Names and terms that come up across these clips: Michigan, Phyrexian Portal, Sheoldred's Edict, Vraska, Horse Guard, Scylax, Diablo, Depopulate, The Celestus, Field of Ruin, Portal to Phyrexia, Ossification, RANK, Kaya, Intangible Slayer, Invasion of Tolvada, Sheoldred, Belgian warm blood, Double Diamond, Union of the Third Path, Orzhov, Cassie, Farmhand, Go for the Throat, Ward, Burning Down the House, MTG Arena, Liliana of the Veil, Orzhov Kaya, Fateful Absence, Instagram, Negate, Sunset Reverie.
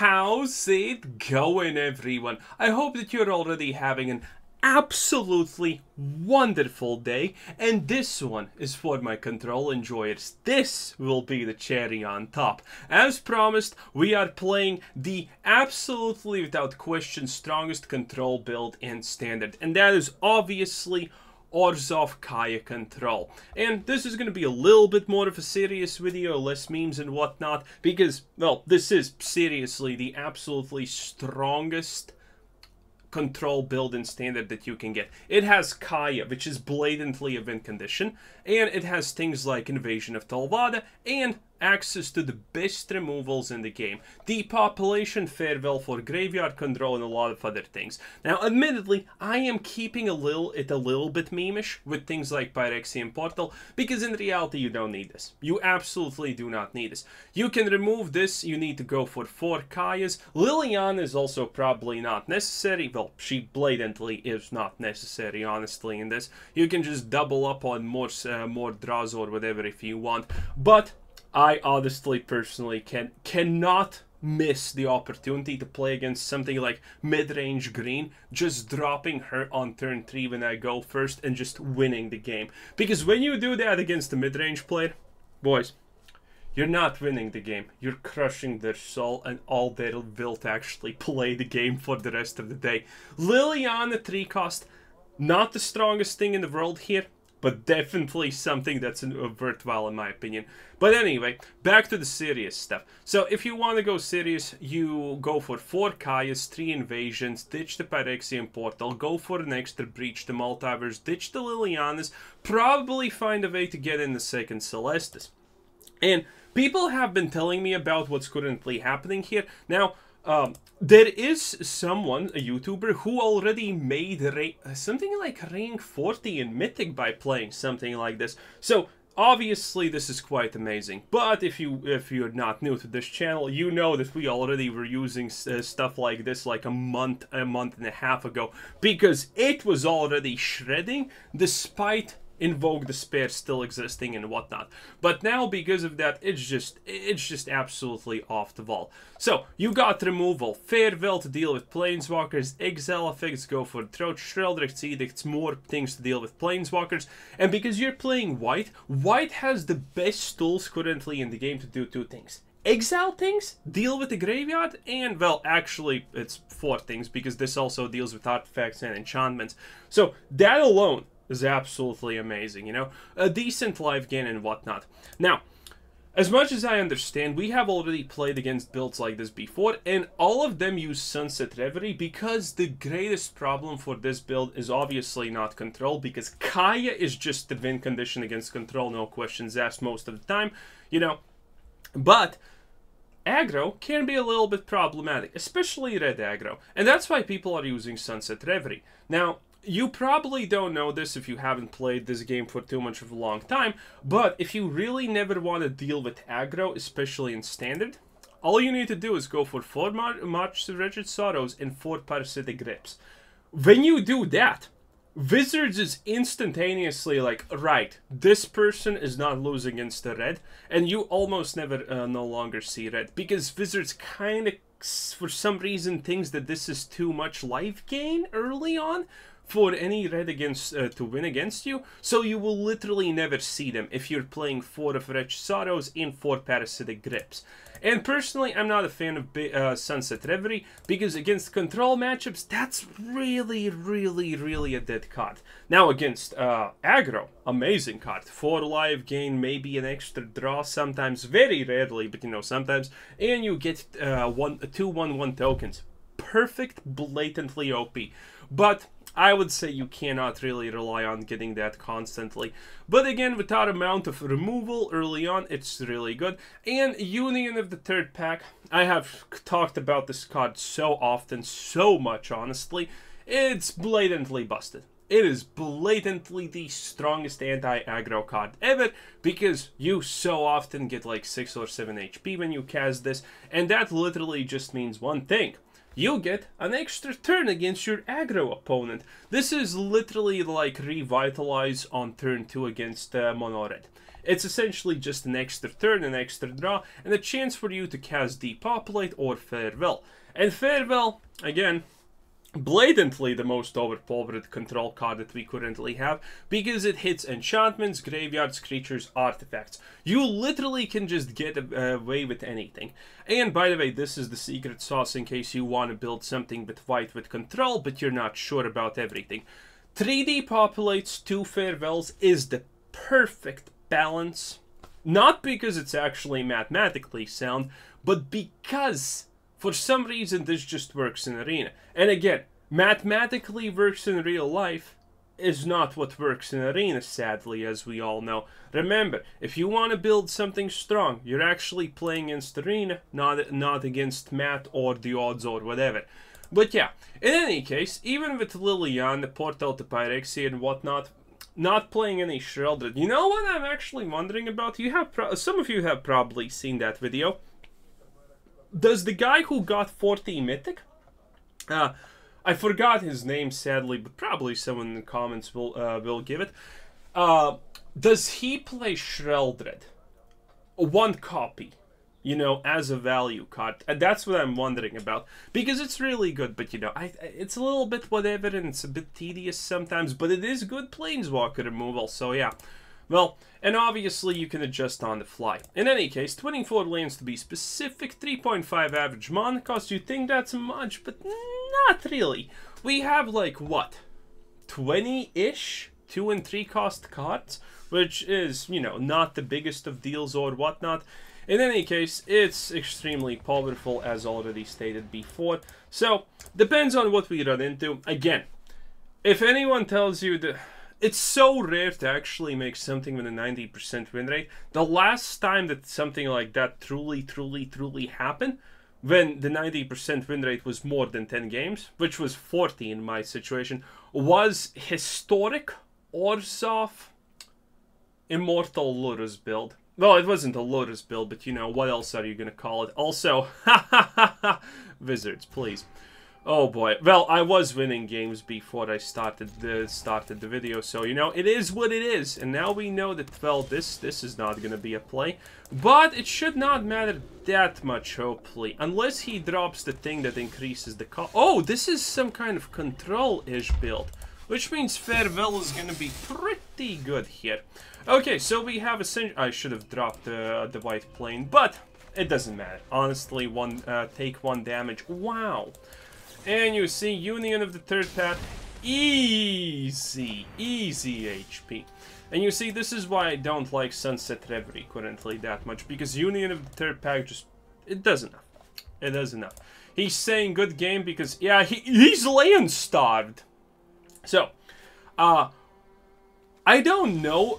How's it going, everyone? I hope that you're already having an absolutely wonderful day, and this one is for my control enjoyers. This will be the cherry on top. As promised, we are playing the absolutely without question strongest control build in standard, and that is obviously Orzhov Kaya control. And this is going to be a little bit more of a serious video, less memes and whatnot, because, well, this is seriously the absolutely strongest control build in standard that you can get. It has Kaya, which is blatantly event condition, and it has things like Invasion of Tolvada and access to the best removals in the game, Depopulation, Farewell for graveyard control, and a lot of other things. Now, admittedly, I am keeping it a little bit memeish with things like Phyrexian Portal, because in reality, you don't need this. You absolutely do not need this. You can remove this. You need to go for 4 Kayas. Liliana is also probably not necessary. Well, she blatantly is not necessary, honestly, in this. You can just double up on more draws or whatever if you want, but I honestly, personally, cannot miss the opportunity to play against something like mid-range green, just dropping her on turn 3 when I go first and just winning the game. Because when you do that against a mid-range player, boys, you're not winning the game. You're crushing their soul and all they will to actually play the game for the rest of the day. Liliana 3-cost, not the strongest thing in the world here, but definitely something that's worthwhile in my opinion. But anyway, back to the serious stuff. So if you want to go serious, you go for 4 Kayas, 3 Invasions, ditch the Phyrexian Portal, go for an extra Breach the Multiverse, ditch the Lilianas, probably find a way to get in the second Celestus. And people have been telling me about what's currently happening here. Now, there is someone, a YouTuber, who already made something like rank 40 in Mythic by playing something like this. So obviously this is quite amazing. But if you're not new to this channel, you know that we already were using stuff like this like a month and a half ago, because it was already shredding despite Invoke Despair still existing and whatnot. But now, because of that, it's just absolutely off the wall. So you got removal, Farewell to deal with planeswalkers, exile effects, Go for the Throat, Sheoldred's Edicts, more things to deal with planeswalkers. And because you're playing white has the best tools currently in the game to do 2 things: exile things, deal with the graveyard, and, well, actually it's 4 things, because this also deals with artifacts and enchantments. So that alone is absolutely amazing, you know, a decent life gain and whatnot. Now, as much as I understand, we have already played against builds like this before, and all of them use Sunset Reverie, because the greatest problem for this build is obviously not control, because Kaya is just the win condition against control, no questions asked most of the time, you know. But aggro can be a little bit problematic, especially red aggro, and that's why people are using Sunset Reverie. Now, you probably don't know this if you haven't played this game for too much of a long time, but if you really never want to deal with aggro, especially in standard, all you need to do is go for 4 March of Wretched Sorrows and 4 Parasitic Grips. When you do that, Wizards is instantaneously like, right, this person is not losing against the red, and you almost never no longer see red, because Wizards kind of, for some reason, thinks that this is too much life gain early on for any red against to win against you, so you will literally never see them if you're playing 4 of Wretched Sorrows and 4 Parasitic Grips. And personally, I'm not a fan of Sunset Reverie, because against control matchups, that's really a dead card. Now, against aggro, amazing card. 4 life gain, maybe an extra draw sometimes, very rarely, but you know, sometimes, and you get 2/1/1 tokens. Perfect, blatantly OP. But I would say you cannot really rely on getting that constantly. But again, with our amount of removal early on, it's really good. And Union of the Third Path, I have talked about this card so often, so much, honestly. It's blatantly busted. It is blatantly the strongest anti-aggro card ever, because you so often get like 6 or 7 HP when you cast this. And that literally just means one thing: you get an extra turn against your aggro opponent. This is literally like Revitalize on turn 2 against Mono Red. It's essentially just an extra turn, an extra draw, and a chance for you to cast Depopulate or Farewell. And Farewell, again, blatantly the most overpowered control card that we currently have, because it hits enchantments, graveyards, creatures, artifacts. You literally can just get away with anything. And by the way, this is the secret sauce in case you want to build something with white with control, but you're not sure about everything. 3D Populates, 2 Farewells is the perfect balance. Not because it's actually mathematically sound, but because for some reason, this just works in Arena. And again, mathematically works in real life is not what works in Arena, sadly, as we all know. Remember, if you want to build something strong, you're actually playing against Arena, not against math or the odds or whatever. But yeah, in any case, even with Liliana, Portal to Phyrexian and whatnot, not playing any Sheoldred. You know what I'm actually wondering about? You have some of you have probably seen that video. Does the guy who got 40 mythic, I forgot his name sadly, but probably someone in the comments will give it. Does he play Sheoldred? One copy, you know, as a value card. And that's what I'm wondering about, because it's really good, but you know, it's a little bit whatever, and it's a bit tedious sometimes, but it is good Planeswalker removal, so yeah. Well, and obviously you can adjust on the fly. In any case, 24 lands to be specific, 3.5 average mana cost. You think that's much, but not really. We have like, what, 20-ish 2 and 3 cost cards, which is, you know, not the biggest of deals or whatnot. In any case, it's extremely powerful as already stated before. So, depends on what we run into. Again, if anyone tells you that... It's so rare to actually make something with a 90% win rate. The last time that something like that truly happened, when the 90% win rate was more than 10 games, which was 40 in my situation, was historic Orzhov Immortal Lurus build. Well, it wasn't a Lurus build, but you know, what else are you going to call it? Also, wizards, please. Oh boy. Well, I was winning games before I started the video, so you know, it is what it is. And now we know that, well, this is not going to be a play, but it should not matter that much, hopefully, unless he drops the thing that increases the cost. Oh, this is some kind of control-ish build, which means Farewell is going to be pretty good here. Okay, so we have a... I should have dropped the white plane, but it doesn't matter. Honestly, take one damage. Wow. And you see, Union of the Third Path, easy HP. And you see, this is why I don't like Sunset Reverie currently that much, because Union of the Third Path just, it does enough. It does enough. He's saying good game because, yeah, he's land starved. So, I don't know.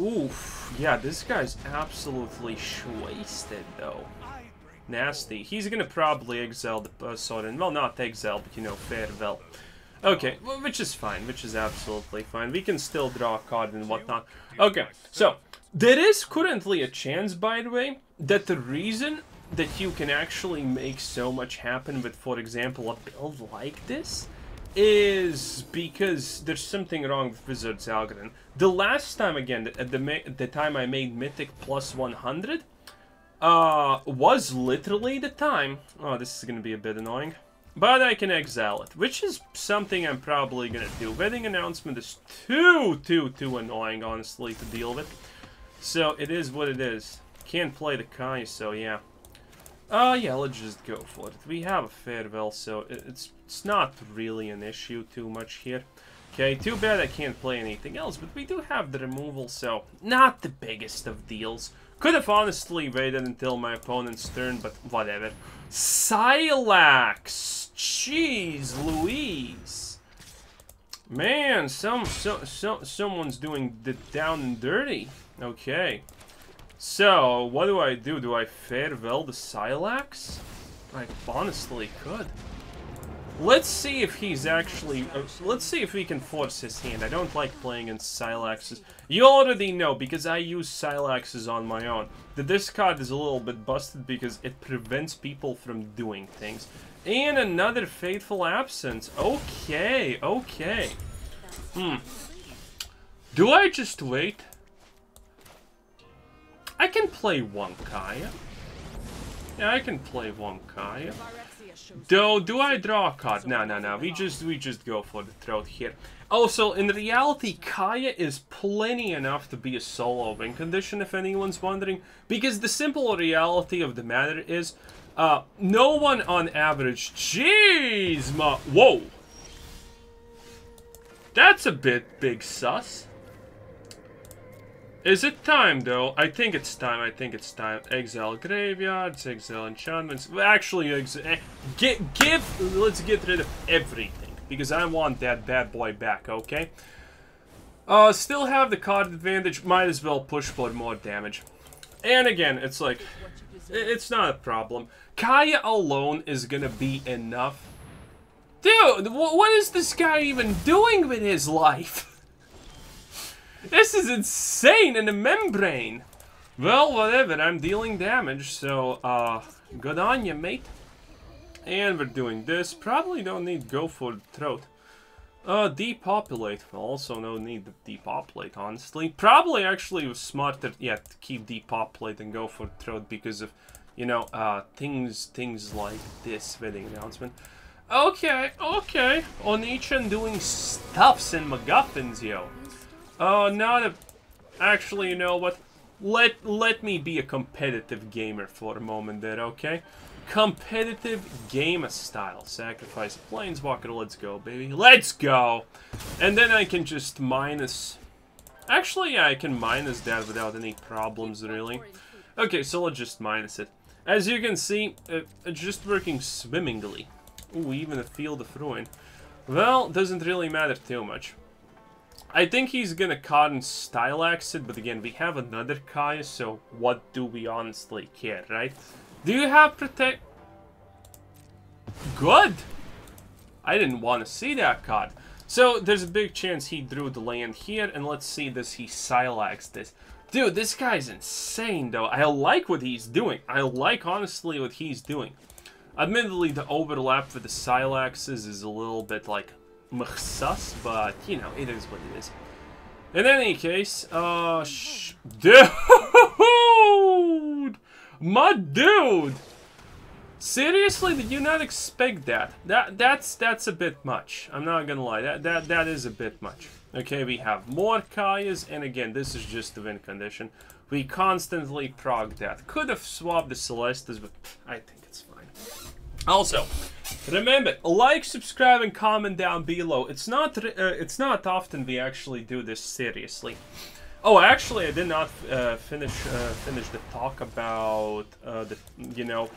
Oof, yeah, this guy's absolutely wasted though. Nasty. He's gonna probably exile the Sorin. Well, not exile, but you know, Farewell. Okay, well, which is fine, which is absolutely fine. We can still draw a card and whatnot. Okay, so there is currently a chance, by the way, that the reason that you can actually make so much happen with, for example, a build like this is because there's something wrong with Wizard's algorithm. The last time, again, at the time I made Mythic plus 100, was literally the time. Oh, this is gonna be a bit annoying. But I can exile it, which is something I'm probably gonna do. Wedding Announcement is too annoying, honestly, to deal with. So, it is what it is. Can't play the Kai, so yeah. Yeah, let's just go for it. We have a Farewell, so it's not really an issue too much here. Okay, too bad I can't play anything else, but we do have the removal, so not the biggest of deals. Could have honestly waited until my opponent's turn, but whatever. Scylax! Jeez Louise! Man, someone's doing the down and dirty. Okay. So, what do I do? Do I Farewell the Scylax? I honestly could. Let's see if he's actually... let's see if we can force his hand. I don't like playing against Scylaxes. You already know, because I use Scylaxes on my own, that this card is a little bit busted because it prevents people from doing things. And another Fateful Absence. Okay. Do I just wait I can play one Kaya. Yeah, I can play one Kaya. Though, do I draw a card? No. We just go for the throat here. Also, in reality, Kaya is plenty enough to be a solo win condition, if anyone's wondering. Because the simple reality of the matter is, no one on average... Jeez, whoa! That's a bit big sus. Is it time, though? I think it's time. Exile graveyards, exile enchantments. Actually, let's get rid of everything. Because I want that bad boy back, okay? Still have the card advantage. Might as well push for more damage. And again, it's like... It's not a problem. Kaya alone is gonna be enough. Dude, what is this guy even doing with his life? This is insane in the membrane. Well, whatever, I'm dealing damage, so good on you, mate. And we're doing this. Probably don't need Go for the Throat. Depopulate. Also no need to depopulate, honestly. Probably actually was smarter to keep depopulate and Go for the Throat because of, you know, things like this Wedding Announcement. Okay. Onichan doing stuffs and MacGuffins, yo. Actually, you know what? Let me be a competitive gamer for a moment there, okay? Competitive gamer style. Sacrifice a planeswalker, let's go, baby. Let's go! And then I can just minus... Actually, yeah, I can minus that without any problems, really. Okay, so let's just minus it. As you can see, it's just working swimmingly. Ooh, even a Field of Ruin. Well, doesn't really matter too much. I think he's gonna cotton Scylax it, but again, we have another Kaya, so what do we honestly care, right? Do you have protect? Good! I didn't want to see that card. So, there's a big chance he drew the land here, and let's see, does he Scylax this? Dude, this guy's insane, though. I like what he's doing. I like, honestly, what he's doing. Admittedly, the overlap with the Scylaxes is a little bit, like... Mchsus, but you know, it is what it is. In any case, dude, my dude, seriously, did you not expect that? That's a bit much. I'm not gonna lie, that is a bit much. Okay, we have more Kayas, and again, this is just the win condition. We constantly prog that. Could have swapped the Celestus, but I think it's fine. Also, remember, like, subscribe, and comment down below. It's not often we actually do this seriously. Oh, actually, I did not finish the talk about you know,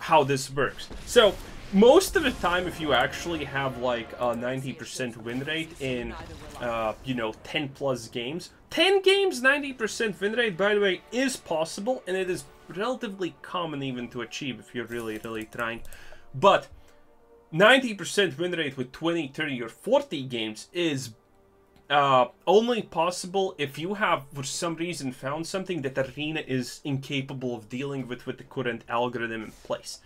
how this works. So most of the time, if you actually have like a 90% win rate in you know, 10+ games, 10 games, 90% win rate, by the way, is possible, and it is relatively common even to achieve if you're really trying. But 90% win rate with 20, 30, or 40 games is only possible if you have, for some reason, found something that Arena is incapable of dealing with the current algorithm in place.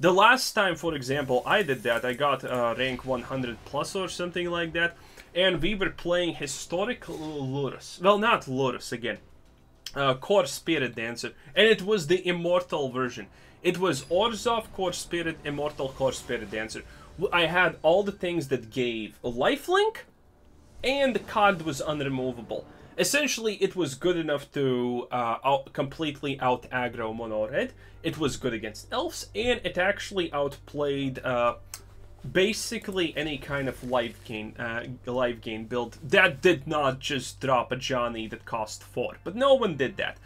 The last time, for example, I did that, I got rank 100+ or something like that, and we were playing Historic Lurus. Well, not Lurus, again. Core Spirit Dancer, and it was the Immortal version. It was Orzhov, Core Spirit, Immortal, Core Spirit Dancer. I had all the things that gave a lifelink, and the card was unremovable. Essentially, it was good enough to completely out-aggro Mono-Red. It was good against Elves, and it actually outplayed basically any kind of life gain build. That did not just drop a Johnny that cost 4, but no one did that.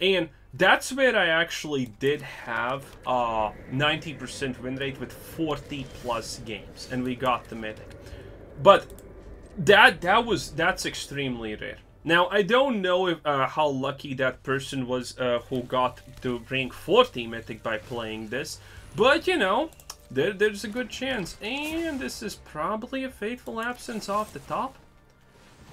And that's where I actually did have a 90% win rate with 40+ games, and we got the mythic. But that's extremely rare. Now I don't know if, how lucky that person was who got to rank 40 mythic by playing this, but you know, there's a good chance. And this is probably a Fateful Absence off the top.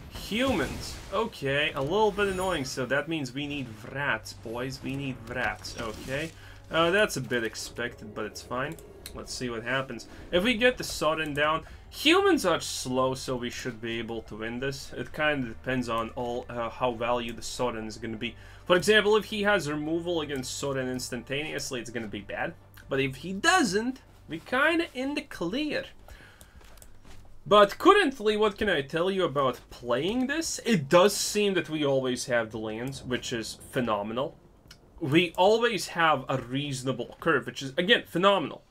Humans. Okay, a little bit annoying, so that means we need Vrats, boys. We need Vrats, okay? That's a bit expected, but it's fine. Let's see what happens. If we get the Sorin down, humans are slow, so we should be able to win this. It kind of depends on all how valued the Sorin is going to be. For example, if he has removal against Sorin instantaneously, it's going to be bad. But if he doesn't, we kind of in the clear. But currently, what can I tell you about playing this? It does seem that we always have the lands, which is phenomenal. We always have a reasonable curve, which is, again, phenomenal.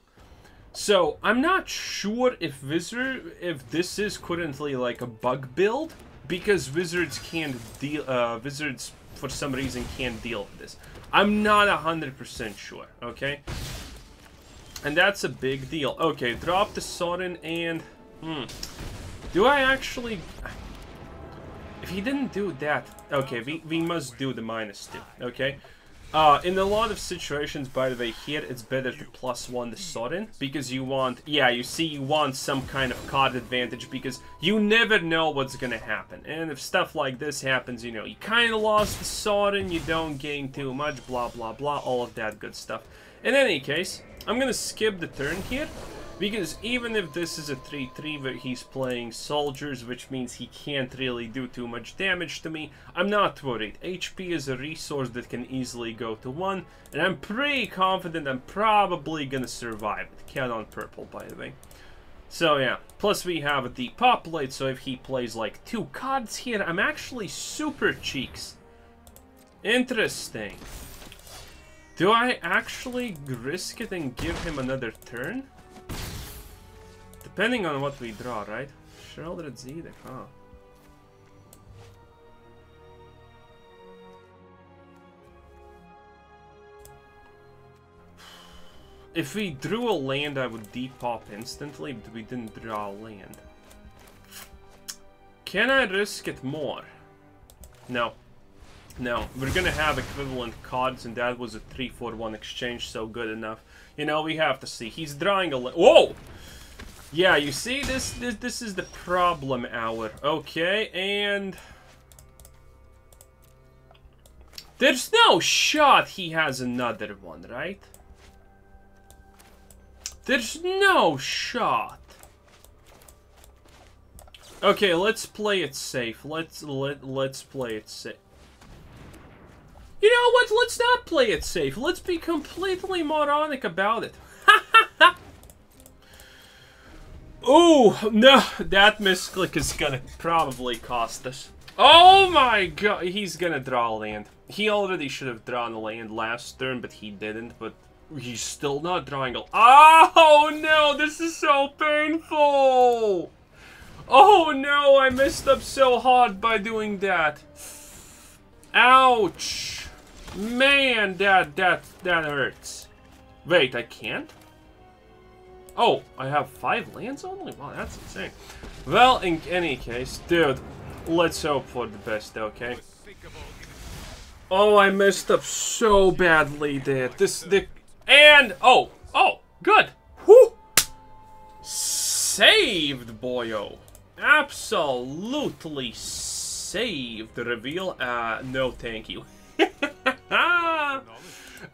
So, I'm not sure if Wizard, if this is currently like a bug build, because Wizards can't deal, Wizards for some reason can't deal with this. I'm not 100% sure, okay? And that's a big deal. Okay, drop the Sorin and... do I actually... If he didn't do that... Okay, we must do the -2, okay? In a lot of situations, by the way, here it's better to +1 the Sorin, because you want... Yeah, you see, you want some kind of card advantage, because you never know what's gonna happen. And if stuff like this happens, you know, you kinda lost the Sorin, you don't gain too much, blah, blah, blah, all of that good stuff. In any case, I'm gonna skip the turn here. Because even if this is a 3-3 where he's playing soldiers, which means he can't really do too much damage to me, I'm not worried. HP is a resource that can easily go to 1, and I'm pretty confident I'm probably gonna survive it. Cat on purple, by the way. So yeah, plus we have a Depopulate, so if he plays like 2 cards here, I'm actually super cheeks. Interesting. Do I actually risk it and give him another turn? Depending on what we draw, right? Sheoldred's Edict, huh? If we drew a land, I would depop instantly, but we didn't draw a land. Can I risk it more? No. No, we're gonna have equivalent cards, and that was a 3-4-1 exchange, so good enough. You know, we have to see. He's drawing a land. Whoa! Yeah, you see, this is the problem hour. Okay, and... There's no shot he has another one, right? There's no shot. Okay, let's play it safe. Let's play it safe. You know what? Let's not play it safe. Let's be completely moronic about it. Oh, no, that misclick is gonna probably cost us. Oh my god, he's gonna draw a land. He already should have drawn a land last turn, but he didn't, but he's still not drawing a... Oh no, this is so painful! Oh no, I messed up so hard by doing that. Ouch! Man, that hurts. Wait, I can't? Oh, I have 5 lands only? Wow, that's insane. Well, in any case, dude, let's hope for the best, okay? Oh, I messed up so badly there. Oh, good. Whew. Saved, boyo. Absolutely saved. Reveal, no thank you.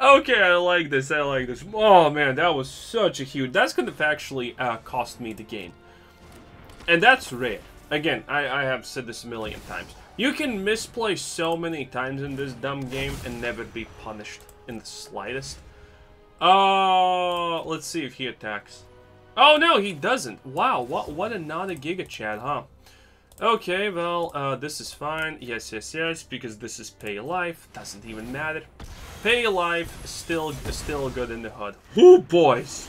Okay, I like this. Oh man, that was such a huge... That's gonna actually cost me the game. And that's rare. Again, I have said this a million times. You can misplay so many times in this dumb game and never be punished in the slightest. Let's see if he attacks. Oh no, he doesn't. Wow, what another Giga Chad, huh? Okay, well, this is fine. Yes, yes, yes, because this is pay life. Doesn't even matter. Pay life, still good in the HUD. Whoo, boys!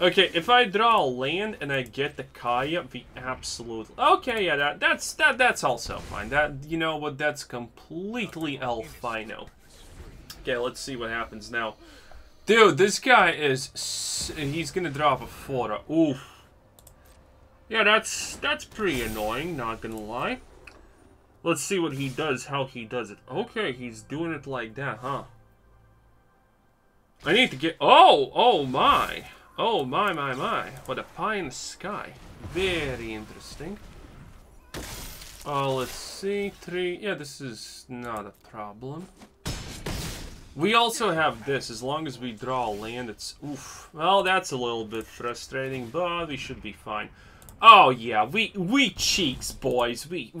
Okay, if I draw a land and I get the Kaya, we absolutely... Okay, yeah, that's also fine. That, you know what, that's completely Elfino. Okay, let's see what happens now. Dude, this guy is... He's gonna drop a 4. Oof. Yeah, that's pretty annoying, not gonna lie. Let's see what he does, how he does it. Okay, he's doing it like that, huh? I need to get... Oh my. Oh, my. What a pie in the sky. Very interesting. Let's see. 3. Yeah, this is not a problem. We also have this, as long as we draw land, it's... Oof. Well, that's a little bit frustrating, but we should be fine. Oh, yeah, we cheeks, boys. We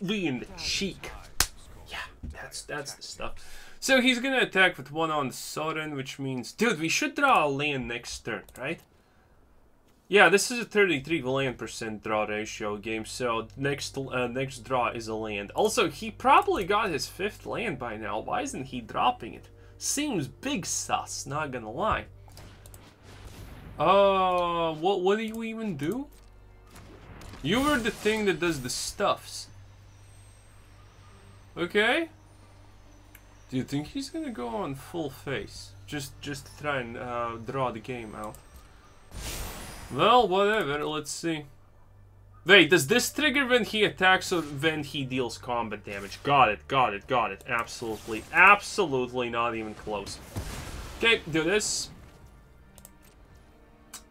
in the cheek. Yeah, that's the stuff. So he's gonna attack with one on Sorin, which means... Dude, we should draw a land next turn, right? Yeah, this is a 33 land % draw ratio game, so next draw is a land. Also, he probably got his 5th land by now. Why isn't he dropping it? Seems big sus, not gonna lie. What do you even do? You were the thing that does the stuffs. Okay. Do you think he's gonna go on full face? Just to try and draw the game out. Well, whatever, let's see. Wait, does this trigger when he attacks or when he deals combat damage? Got it. Absolutely not even close. Okay, do this.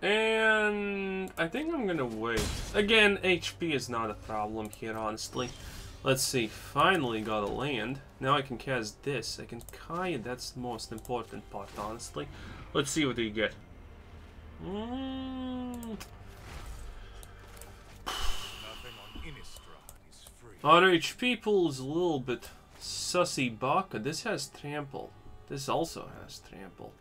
And I think I'm gonna wait. Again, HP is not a problem here, honestly. Let's see, finally got a land. Now I can cast this. I can Kaya, that's the most important part, honestly. Let's see what we get. RHP pool is a little bit sussy baka. This has trample. This also has trample.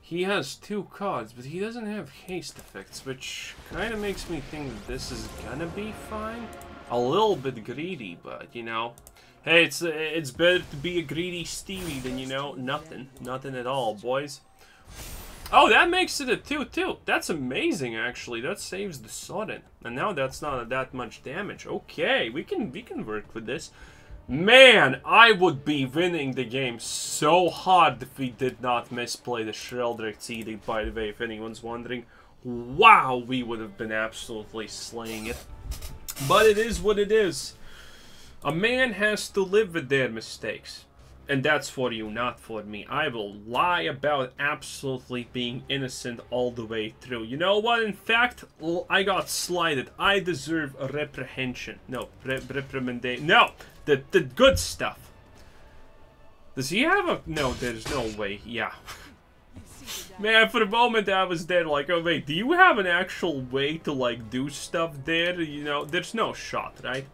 He has 2 cards, but he doesn't have haste effects, which kind of makes me think that this is gonna be fine. A little bit greedy, but you know, hey, it's better to be a greedy Stevie than, you know, nothing at all, boys. Oh, that makes it a 2/2. That's amazing, actually. That saves the Sorin. And now that's not that much damage. Okay, we can work with this. Man, I would be winning the game so hard if we did not misplay the Sheoldred's Edict, by the way, if anyone's wondering. Wow, we would have been absolutely slaying it. But it is what it is. A man has to live with their mistakes. And that's for you, not for me. I will lie about absolutely being innocent all the way through. You know what? In fact, I got slighted. I deserve a reprehension. No, reprimandation. No, the good stuff. Does he have a... No, there's no way. Yeah. Man, for a moment I was there like, oh wait, do you have an actual way to like do stuff there? You know, there's no shot, right?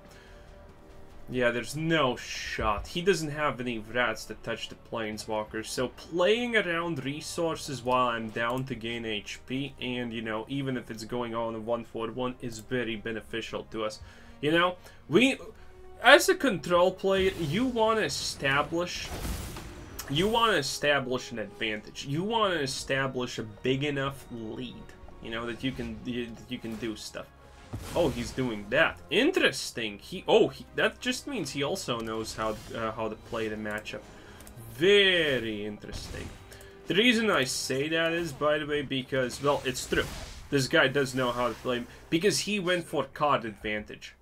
Yeah, there's no shot. He doesn't have any rats that touch the planeswalkers, so playing around resources while I'm down to gain HP, and, you know, even if it's going on a 1/4/1, is very beneficial to us. You know, we, as a control player, you want to establish an advantage. You want to establish a big enough lead, you know, that you can do stuff. Oh, he's doing that. Interesting. That just means he also knows how to play the matchup. Very interesting. The reason I say that is, by the way, because, well, it's true. This guy does know how to play, because he went for card advantage.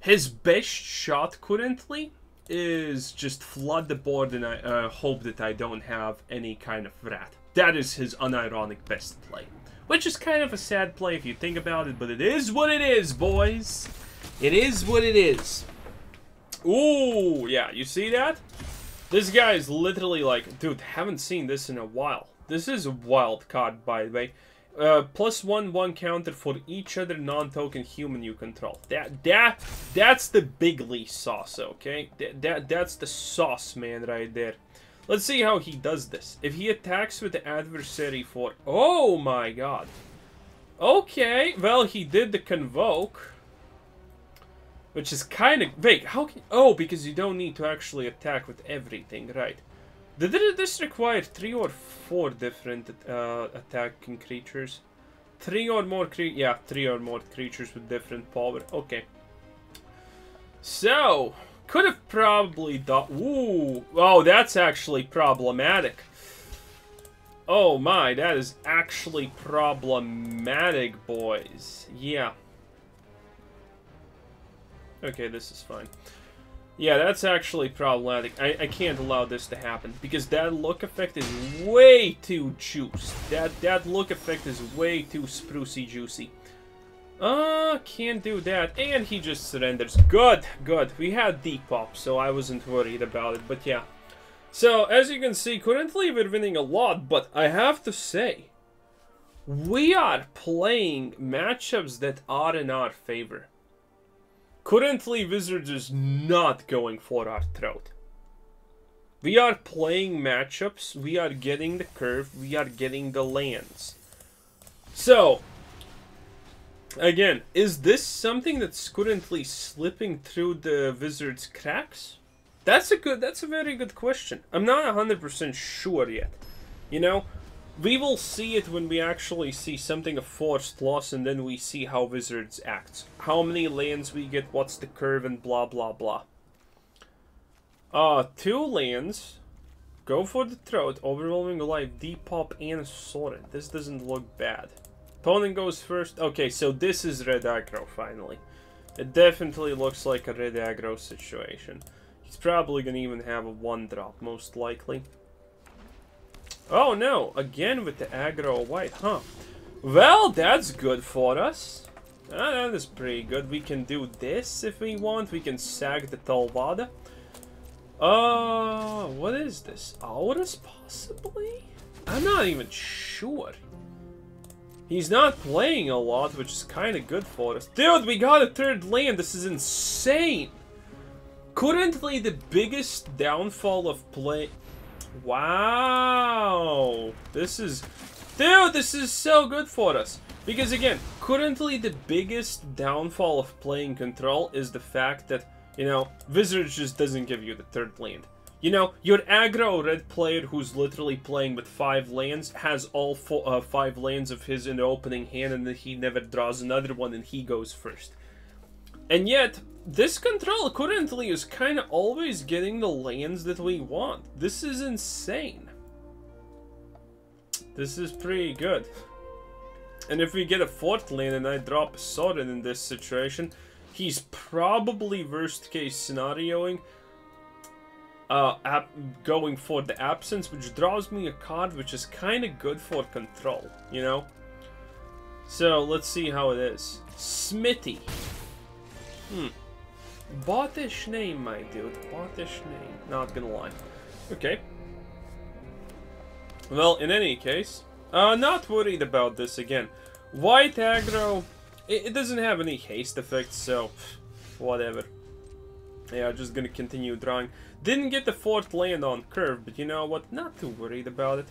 His best shot currently is just flood the board and I hope that I don't have any kind of rat. That is his unironic best play. Which is kind of a sad play if you think about it, but it is what it is, boys. It is what it is. Ooh, yeah, you see that? This guy is literally like, dude, haven't seen this in a while. This is a wild card, by the way. +1/1 counter for each other non-token human you control. That's the bigly sauce, okay? That's the sauce, man, right there. Let's see how he does this. If he attacks with the adversary for... Oh my god. Okay, well, he did the Convoke. Which is kind of... Wait, how can... Oh, because you don't need to actually attack with everything, right. Did this require 3 or 4 different attacking creatures? 3 or more creatures with different power. Okay. So... Could have probably done... Ooh. Oh, that's actually problematic. Oh my, that is actually problematic, boys. Yeah. Okay, this is fine. Yeah, that's actually problematic. I can't allow this to happen, because that look effect is way too juiced. That look effect is way too sprucey-juicy. Can't do that. And he just surrenders. Good, good. We had Depop, so I wasn't worried about it, but yeah. So, as you can see, currently we're winning a lot, but I have to say, we are playing matchups that are in our favor. Currently, Wizards is not going for our throat. We are playing matchups, we are getting the curve, we are getting the lands. So, again, is this something that's currently slipping through the Wizards' cracks? That's a very good question. I'm not 100% sure yet. You know, we will see it when we actually see something of forced loss, and then we see how Wizards acts. How many lands we get, what's the curve, and blah blah blah. 2 lands. Go for the Throat, Overwhelming Light, Depop, and Sorin. This doesn't look bad. Opponent goes first. Okay, so this is red aggro, finally. It definitely looks like a red aggro situation. He's probably gonna even have a 1-drop, most likely. Oh no, again with the aggro white, huh? Well, that's good for us. That is pretty good. We can do this if we want. We can sack the Tolvada. What is this? Auras, possibly? I'm not even sure. He's not playing a lot, which is kind of good for us. Dude, we got a 3rd land. This is insane. Currently, the biggest downfall of play... Wow, this is, dude, this is so good for us, because again, currently the biggest downfall of playing Control is the fact that, you know, Wizards just doesn't give you the 3rd land. You know, your aggro red player who's literally playing with 5 lands has all 5 lands of his in the opening hand, and then he never draws another one and he goes first. And yet, this Control currently is kind of always getting the lands that we want. This is insane. This is pretty good. And if we get a 4th land and I drop a Sorin in this situation, he's probably worst case scenarioing going for the Absence, which draws me a card which is kind of good for Control, you know? So, let's see how it is. Smitty. Hmm. Bottish name, my dude. Bottish name. Not gonna lie. Okay. Well, in any case, not worried about this again. White aggro, it doesn't have any haste effects, so whatever. Yeah, just gonna continue drawing. Didn't get the 4th land on curve, but you know what? Not too worried about it.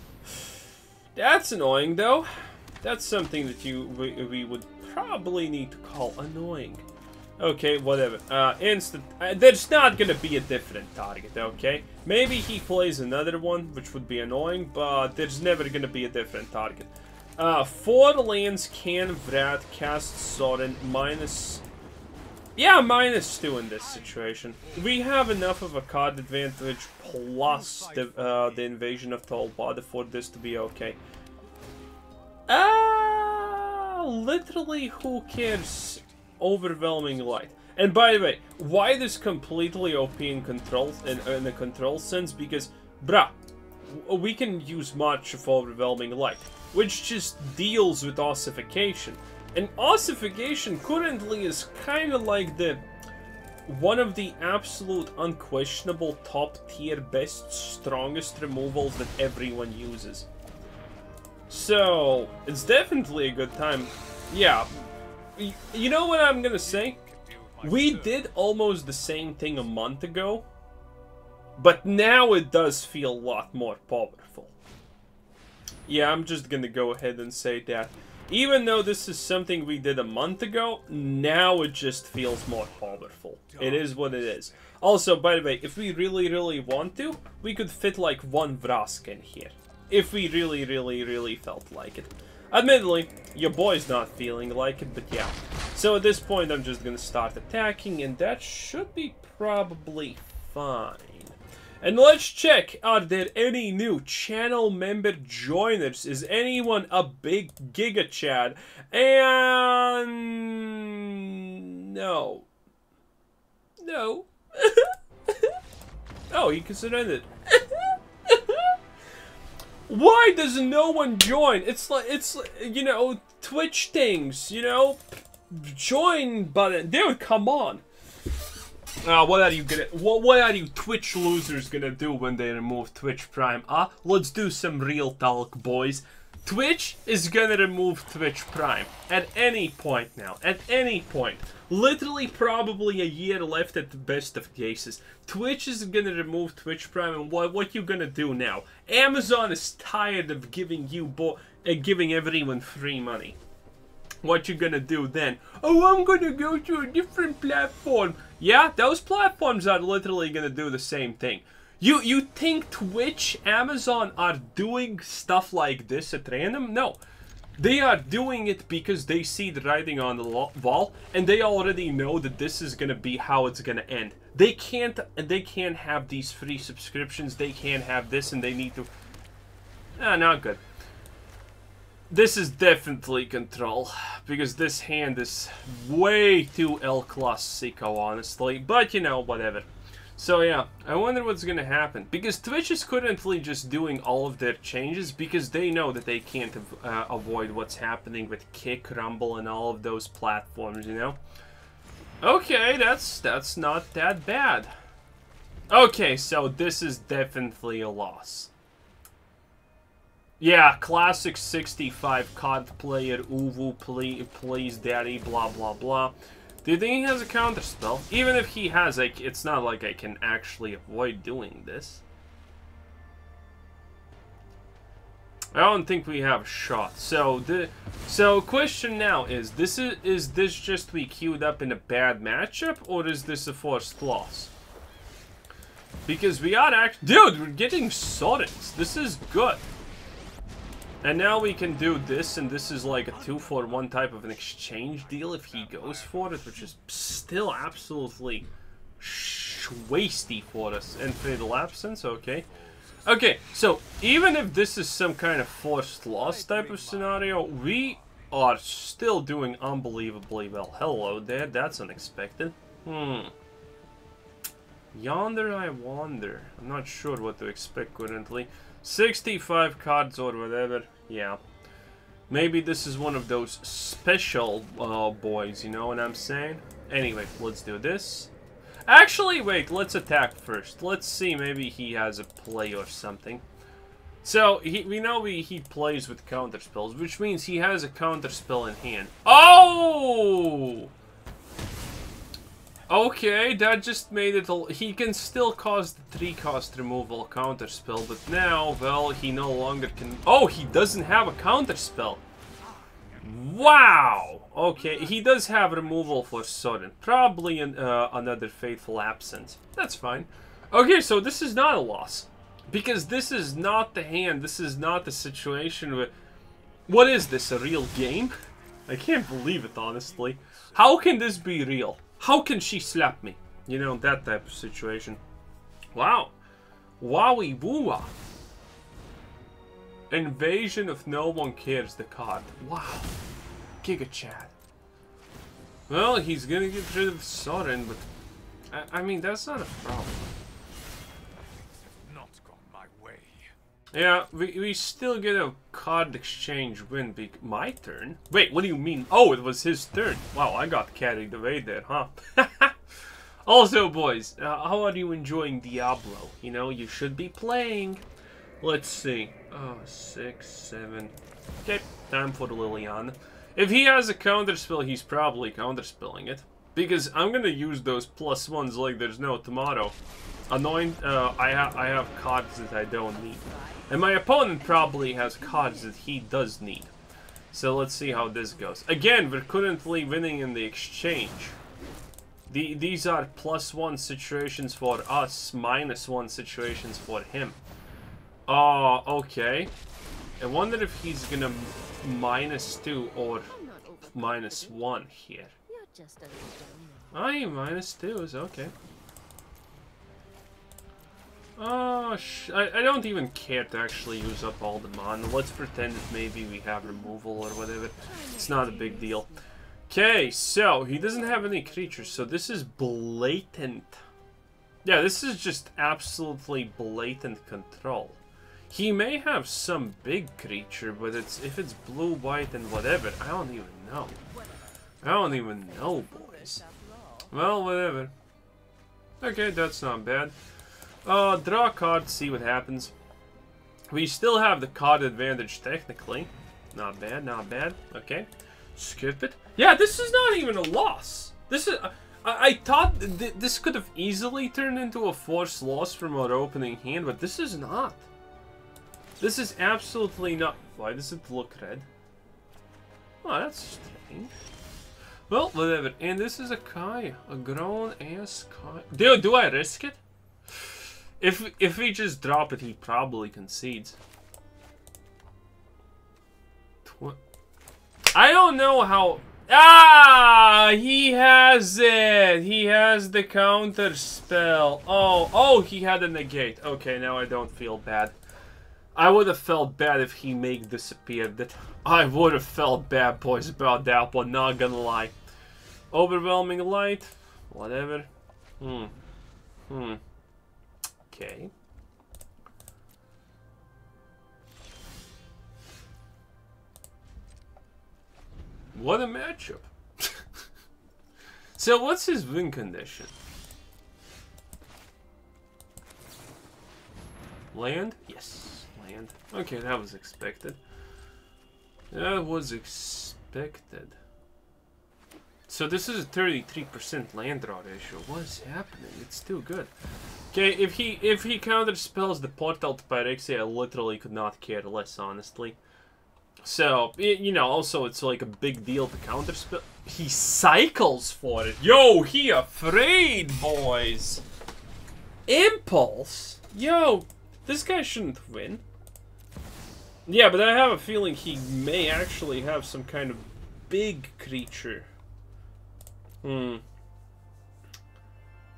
That's annoying, though. That's something that we would probably need to call annoying. Okay, whatever. Instant. There's not gonna be a different target, okay? Maybe he plays another one, which would be annoying, but there's never gonna be a different target. 4 lands, can Vrat, cast Sorin, minus... Yeah, minus 2 in this situation. We have enough of a card advantage plus the Invasion of Tolvada for this to be okay. Literally, who cares? Overwhelming Light. And by the way, why this completely OP in Control, in the Control sense? Because, bruh, we can use March of Overwhelming Light, which just deals with Ossification. And Ossification currently is kind of like the one of the absolute unquestionable top tier, best, strongest removals that everyone uses. So, it's definitely a good time. Yeah. You know what I'm gonna say? We did almost the same thing a month ago, but now it does feel a lot more powerful. Yeah, I'm just gonna go ahead and say that. Even though this is something we did a month ago, now it just feels more powerful. It is what it is. Also, by the way, if we really, really want to, we could fit like 1 Vraska in here. If we really, really, really felt like it. Admittedly, your boy's not feeling like it, but yeah. So at this point, I'm just gonna start attacking, and that should be probably fine. And let's check, are there any new channel member joiners? Is anyone a big Giga Chad? And... no. No. Oh, he can surrender. Why does no one join? It's like, you know, Twitch things, you know? join button. Dude, come on. What are you Twitch losers gonna do when they remove Twitch Prime? Let's do some real talk, boys. Twitch is gonna remove Twitch Prime at any point now, at any point. Literally probably a year left at the best of cases. Twitch is gonna remove Twitch Prime, and what you gonna do now? Amazon is tired of giving you giving everyone free money. What you gonna do then? Oh, I'm gonna go to a different platform. Yeah, those platforms are literally gonna do the same thing. You think Twitch, Amazon are doing stuff like this at random? No. They are doing it because they see the writing on the wall, and they already know that this is going to be how it's going to end. They can't have these free subscriptions, they can't have this, and they need to... Ah, not good. This is definitely control, because this hand is way too El Clasico, honestly. But, you know, whatever. So yeah, I wonder what's gonna happen, because Twitch is currently just doing all of their changes because they know that they can't avoid what's happening with Kick, Rumble, and all of those platforms, you know? Okay, that's not that bad. Okay, so this is definitely a loss. Yeah, classic 65 COD player, Uwu, please daddy, blah blah blah. Do you think he has a counter spell? Even if he has, like, it's not like I can actually avoid doing this. I don't think we have a shot. So question now is: is this just we queued up in a bad matchup, or is this a forced loss? Because we are dude, we're getting Sorins. This is good. And now we can do this, and this is like a 2-for-1 type of an exchange deal if he goes for it, which is still absolutely wasty for us. And Fatal Absence, okay. Okay, so even if this is some kind of forced loss type of scenario, we are still doing unbelievably well. Hello there, that's unexpected. Yonder I wander. I'm not sure what to expect currently. 65 cards or whatever, yeah. Maybe this is one of those special boys, you know what I'm saying? Anyway, let's do this. Actually, wait, let's attack first. Let's see, maybe he has a play or something. So, we know he plays with counterspells, which means he has a counterspell in hand. Oh! Okay, that just made it all... He can still cause the 3-cost removal counterspell, but now, well, he no longer can... Oh, he doesn't have a counterspell! Wow! Okay, he does have removal for Sorin. Probably another Fateful Absence. That's fine. Okay, so this is not a loss. Because this is not the hand, this is not the situation where... What is this, a real game? I can't believe it, honestly. How can this be real? How can she slap me? You know, that type of situation. Wow. Wowie wooah. Invasion of No One Cares, the card. Wow. Giga chat. Well, he's gonna get rid of Sorin, but... I mean, that's not a problem. Not gone my way. Yeah, we still get a card exchange win. My turn? Wait, what do you mean? Oh, it was his turn. Wow, I got carried away there, huh? Also, boys, how are you enjoying Diablo? You know, you should be playing. Let's see. Oh, 6, 7. Okay, time for Liliana. If he has a counterspell, he's probably counterspelling it. Because I'm gonna use those +1s like there's no tomorrow. Anoint, I have cards that I don't need. And my opponent probably has cards that he does need. So let's see how this goes. Again, we're currently winning in the exchange. These are +1 situations for us, -1 situations for him. Oh, okay. I wonder if he's gonna -2 or -1 here. Aye, -2 is okay. Oh, I don't even care to actually use up all the mana. Let's pretend that maybe we have removal or whatever. It's not a big deal. Okay, so he doesn't have any creatures, so this is blatant. Yeah, this is just absolutely blatant control. He may have some big creature, but if it's blue, white, and whatever, I don't even know. I don't even know, boys. Well, whatever. Okay, that's not bad. Draw a card, see what happens. We still have the card advantage, technically. Not bad, not bad. Okay. Skip it. Yeah, this is not even a loss. This is... I thought this could have easily turned into a forced loss from our opening hand, but this is not. This is absolutely not... Why does it look red? Oh, that's strange. Well, whatever. And this is a Kaya. A grown-ass Kaya. Dude, do I risk it? If we just drop it, he probably concedes. I don't know how... Ah! He has it! He has the counter spell. Oh, oh, he had a negate. Okay, now I don't feel bad. I would have felt bad if he made disappear. That I would have felt bad, boys, about that one, not gonna lie. Overwhelming Light. Whatever. Okay. What a matchup. So what's his win condition? Land? Yes, land. Okay, that was expected. That was expected. So this is a 33% land draw ratio. What is happening? It's too good. Okay, if he counterspells the portal to Phyrexia, I literally could not care less, honestly. So, you know, also it's like a big deal to counterspell. He cycles for it. Yo, he afraid, boys. Impulse? Yo, this guy shouldn't win. Yeah, but I have a feeling he may actually have some kind of big creature.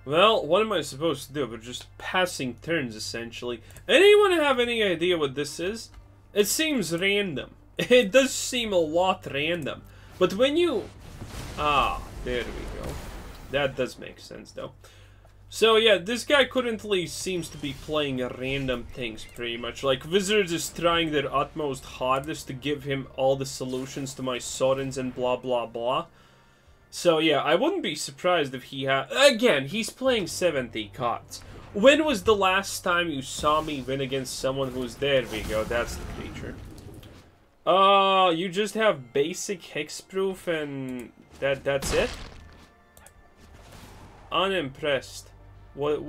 Well, what am I supposed to do? We're just passing turns, essentially. Anyone have any idea what this is? It seems random. It does seem a lot random. But when you... Ah, there we go. That does make sense, though. So, yeah, this guy currently seems to be playing random things, pretty much. Like, Wizards is trying their utmost hardest to give him all the solutions to my Sorens and blah, blah, blah. So, yeah, I wouldn't be surprised if he had... Again, he's playing 70 cards. When was the last time you saw me win against someone who's... There we go, that's the creature. You just have basic hexproof and that's it? Unimpressed. What,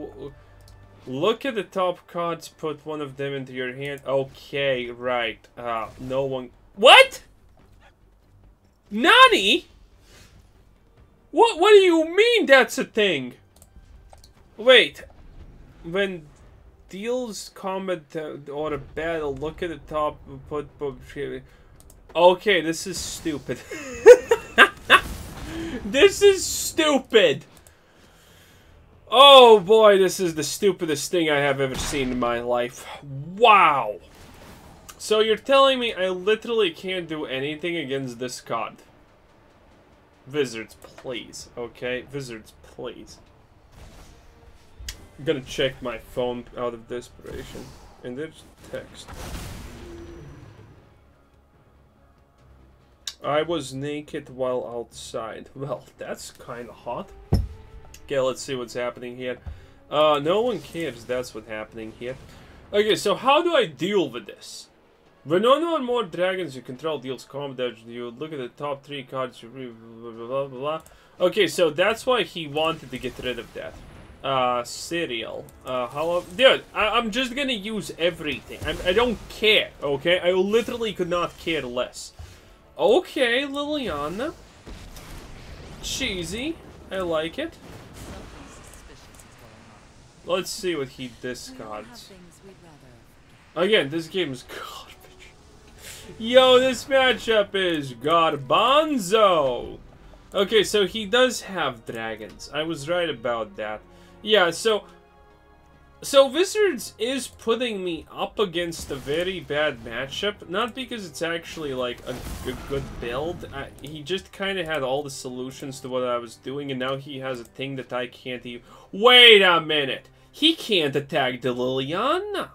look at the top cards, put one of them into your hand. Okay, right. No one... What? Nani? What do you mean that's a thing? Wait. When deals combat or a battle, look at the top. Okay, this is stupid. This is stupid. Oh boy, this is the stupidest thing I have ever seen in my life. Wow. So you're telling me I literally can't do anything against this card? Wizards, please. Okay, Wizards, please. I'm gonna check my phone out of desperation. And there's text. I was naked while outside. Well, that's kinda hot. Okay, let's see what's happening here. No one cares, that's what's happening here. Okay, so how do I deal with this? When one or more dragons you control deals combat damage, you look at the top 3 cards, you blah, blah, blah, blah. Okay, so that's why he wanted to get rid of that. Cereal. Hello? Dude, I'm just gonna use everything. I don't care, okay? I literally could not care less. Okay, Liliana. Cheesy. I like it. Let's see what he discards. Again, this game is garbage. Yo, this matchup is garbanzo! Okay, so he does have dragons. I was right about that. Yeah, so Wizards is putting me up against a very bad matchup. Not because it's actually, like, a good build. He just kind of had all the solutions to what I was doing, and now he has a thing that I can't even... Wait a minute! He can't attack the Liliana!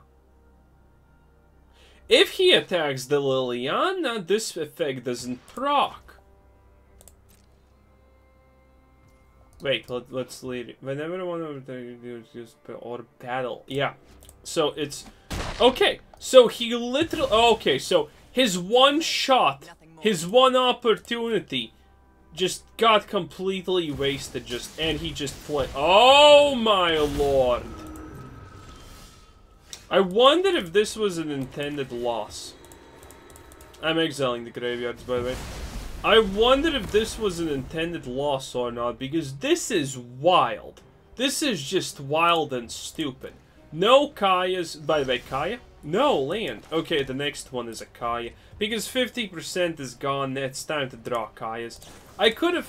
If he attacks the Liliana, this effect doesn't proc. Wait, let's delete it. Whenever one of them is used or battle. Yeah. So it's okay. So he literally okay, so his one shot, his one opportunity just got completely wasted just and he just played. Oh my lord. I wonder if this was an intended loss. I'm exiling the graveyards, by the way. I wonder if this was an intended loss or not, because this is wild. This is just wild and stupid. No Kayas. By the way, Kaya? No land. Okay, the next one is a Kaya. Because 50% is gone, it's time to draw Kayas. I could have...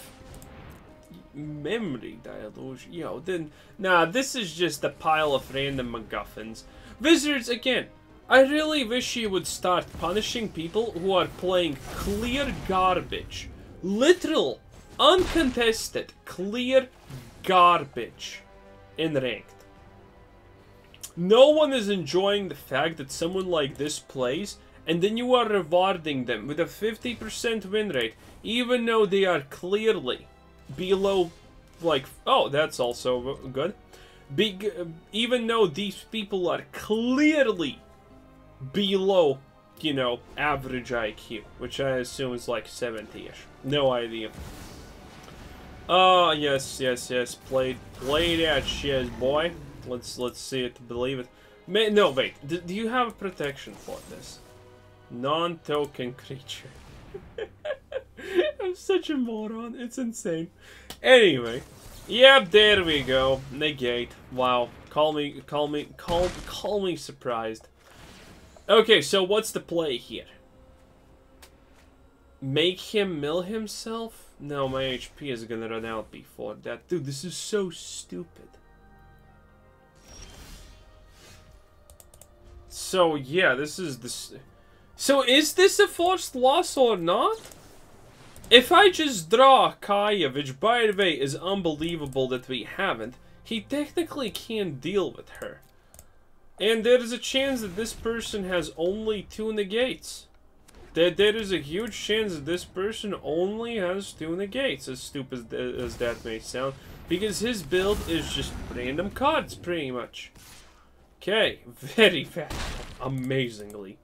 Memory dilution. Yo, then... Nah, this is just a pile of random MacGuffins. Wizards, again, I really wish you would start punishing people who are playing clear garbage. Literal, uncontested, clear garbage in ranked. No one is enjoying the fact that someone like this plays, and then you are rewarding them with a 50% win rate, even though they are clearly below, like, oh, that's also good. Even though these people are clearly below, you know, average IQ, which I assume is like 70-ish. No idea. Oh, yes, yes, yes. Play that shit, boy. Let's see it, believe it. No, wait. Do you have protection for this? Non-token creature. I'm such a moron. It's insane. Anyway. Yep, there we go. Negate. Wow. Call me surprised. Okay, so what's the play here? Make him mill himself? No, my HP is gonna run out before that. Dude, this is so stupid. So, yeah, this is this. So, is this a forced loss or not? If I just draw Kaya, which by the way is unbelievable that we haven't, he technically can't deal with her. And there is a chance that this person has only 2 negates. There is a huge chance that this person only has 2 negates, as stupid as that may sound. Because his build is just random cards, pretty much. Okay, very fast. Amazingly.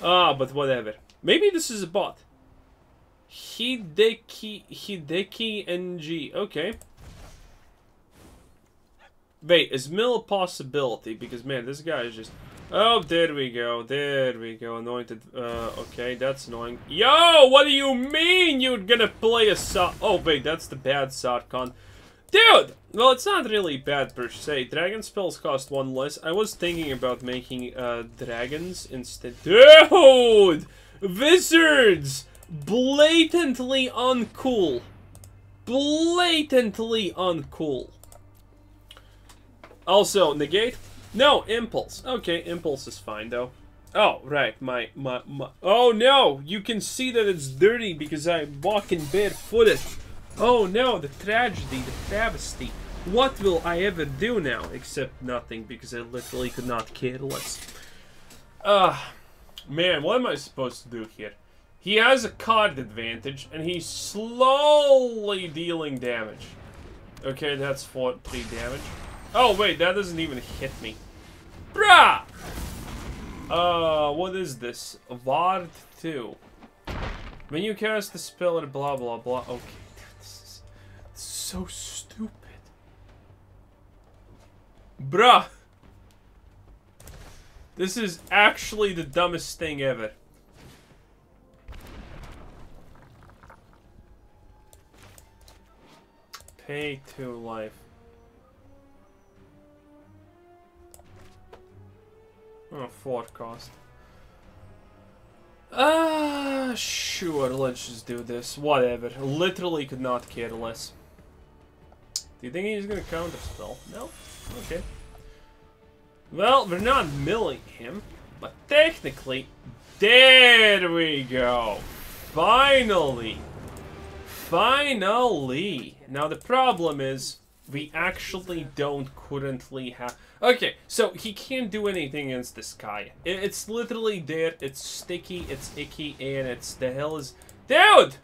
But whatever. Maybe this is a bot. Hideki NG. Okay. Wait, is mill a possibility? Because, man, this guy is just... Oh, there we go. There we go. Anointed. Okay, that's annoying. Yo, what do you mean you're gonna play a Sarkhan? Oh, wait, that's the bad Sarkhan. Dude! Well, it's not really bad per se. Dragon spells cost 1 less. I was thinking about making dragons instead. Dude! Wizards! Blatantly uncool. Blatantly uncool. Also, negate? No, impulse. Okay, impulse is fine, though. Oh, right, my... Oh, no! You can see that it's dirty because I'm walking barefooted. Oh, no, the tragedy, the travesty. What will I ever do now? Except nothing, because I literally could not care less. Man, what am I supposed to do here? He has a card advantage, and he's slowly dealing damage. Okay, that's 4-3 damage. Oh, wait, that doesn't even hit me. Bruh! What is this? Ward 2. When you cast the spell and blah, blah, blah. Okay, dude, this is so stupid. Bruh! This is actually the dumbest thing ever. Pay 2 life. Oh, 4 cost. Sure, let's just do this. Whatever. Literally could not care less. Do you think he's gonna counterspell? No? Okay. Well, we're not milling him, but technically... There we go! Finally! Finally! Now the problem is... We actually don't currently have... Okay, so he can't do anything against this guy. It's literally there, it's sticky, it's icky, and it's the hell is... Dude!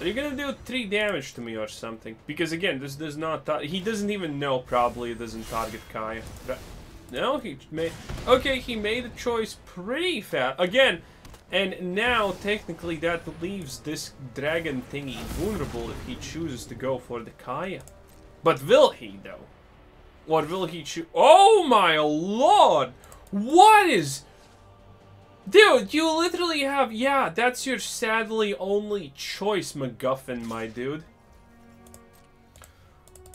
Are you gonna do 3 damage to me or something? Because again, this does not... He doesn't even know, probably, it doesn't target Kaya. No, he made... Okay, he made a choice pretty fast. Again, and now, technically, that leaves this dragon thingy vulnerable if he chooses to go for the Kaya. But will he, though? Or will he choose... Oh my lord! What is... Dude, you literally have... Yeah, that's your sadly only choice, MacGuffin, my dude.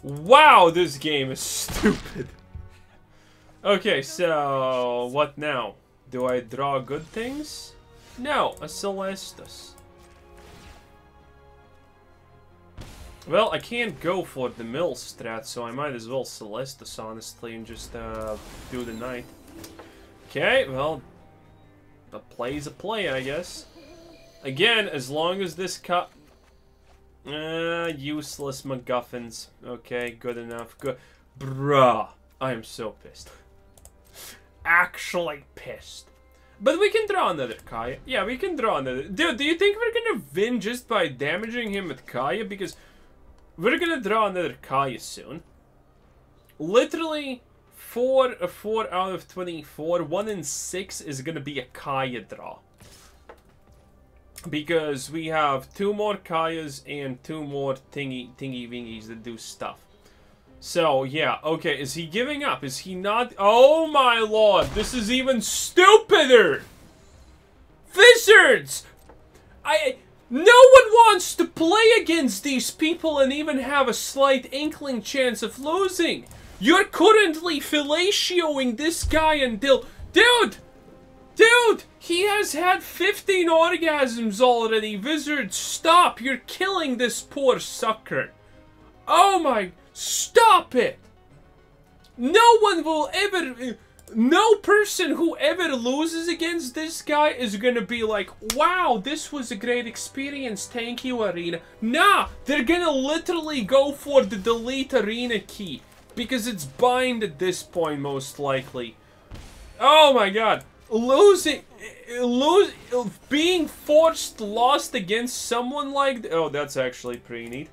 Wow, this game is stupid. Okay, so... What now? Do I draw good things? No, a Celestus. Well, I can't go for the mill strat, so I might as well Celestus, honestly, and just do the knight. Okay, well... A play's a play, I guess. Again, as long as this cup... useless MacGuffins. Okay, good enough. Good. Bruh. I am so pissed. Actually pissed. But we can draw another Kaya. Yeah, we can draw another... Dude, do you think we're gonna win just by damaging him with Kaya? Because we're gonna draw another Kaya soon. Literally... 4 out of 24, 1 in 6 is gonna be a Kaya draw. Because we have 2 more Kayas and 2 more thingy-wingies that do stuff. So, yeah, okay, is he giving up? Is he not? Oh my lord, this is even stupider! Wizards! No one wants to play against these people and even have a slight inkling chance of losing! You're currently fellatioing this guy until... Dude! Dude! He has had 15 orgasms already, wizard! Stop! You're killing this poor sucker! Oh my... Stop it! No one will ever... No person who ever loses against this guy is gonna be like, wow, this was a great experience, thank you, Arena. Nah! They're gonna literally go for the delete Arena key. Because it's bind at this point, most likely. Oh my god. Being forced lost against someone like... Oh, that's actually pretty neat.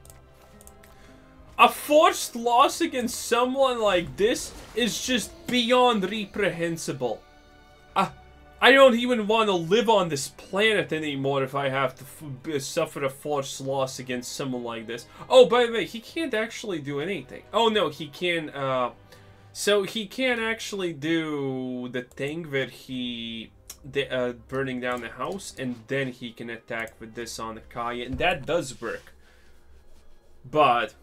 A forced loss against someone like this is just beyond reprehensible. I don't even want to live on this planet anymore if I have to suffer a forced loss against someone like this. Oh, by the way, he can't actually do anything. Oh, no, he can, so he can't actually do the thing where he... burning down the house, and then he can attack with this on the Kaya, and that does work. But...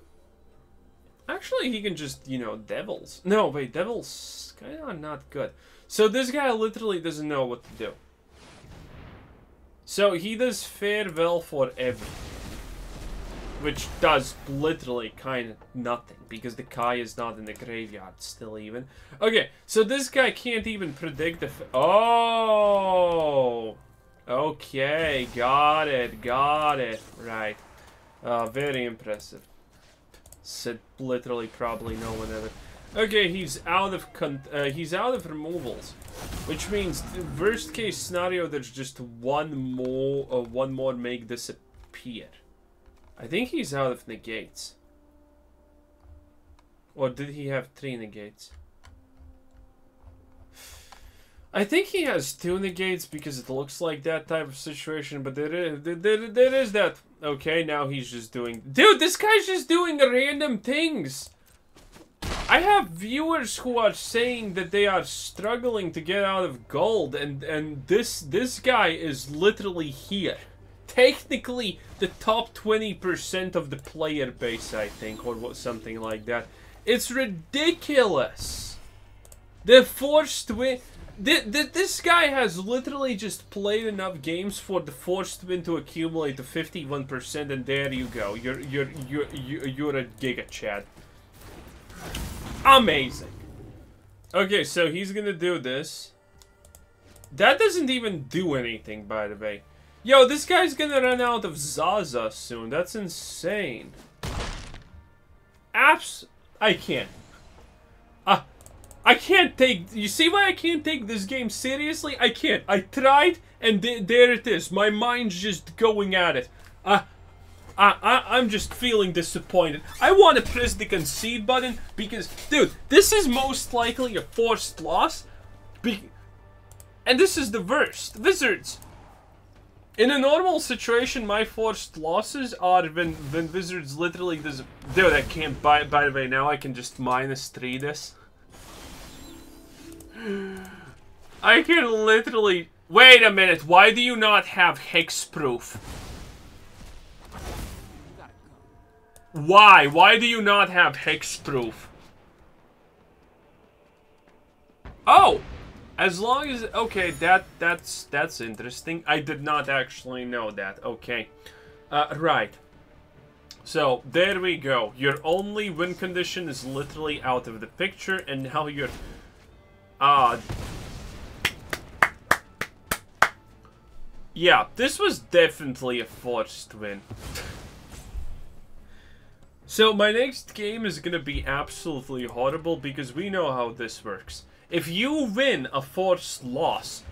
Actually, he can just, you know, devils. No, wait, devils kind of not good. So this guy literally doesn't know what to do. So he does farewell for everything. Which does literally kind of nothing. Because the Kai is not in the graveyard still even. Okay, so this guy can't even predict the... Oh! Okay, got it, right. Very impressive. Said literally probably no one ever. Okay, he's out of removals, which means worst case scenario there's just one more make disappear. I think he's out of negates. Or did he have 3 negates? I think he has 2 negates because it looks like that type of situation, but there is that. Okay, now he's just doing... Dude, this guy's just doing random things! I have viewers who are saying that they are struggling to get out of gold, and this guy is literally here. Technically, the top 20% of the player base, I think, or something like that. It's ridiculous! They're forced with... This guy has literally just played enough games for the forced win to accumulate to 51%, and there you go. You're a giga chat. Amazing. Okay, so he's gonna do this. That doesn't even do anything, by the way. Yo, this guy's gonna run out of Zaza soon. That's insane. I can't. I can't take... You see why I can't take this game seriously? I can't. I tried, and there it is. My mind's just going at it. I'm just feeling disappointed. I want to press the concede button because, dude, this is most likely a forced loss. And this is the worst. Wizards. In a normal situation, my forced losses are when Wizards literally does. Dude, I can't buy it. By the way, now I can just -3 this. I can literally. Wait a minute, why do you not have hexproof? Why? Why do you not have hexproof? Oh! As long as... Okay, that's interesting. I did not actually know that. Okay. Right. So, there we go. Your only win condition is literally out of the picture, and now you're... Yeah, this was definitely a forced win. So my next game is gonna be absolutely horrible because we know how this works. If you win a forced loss,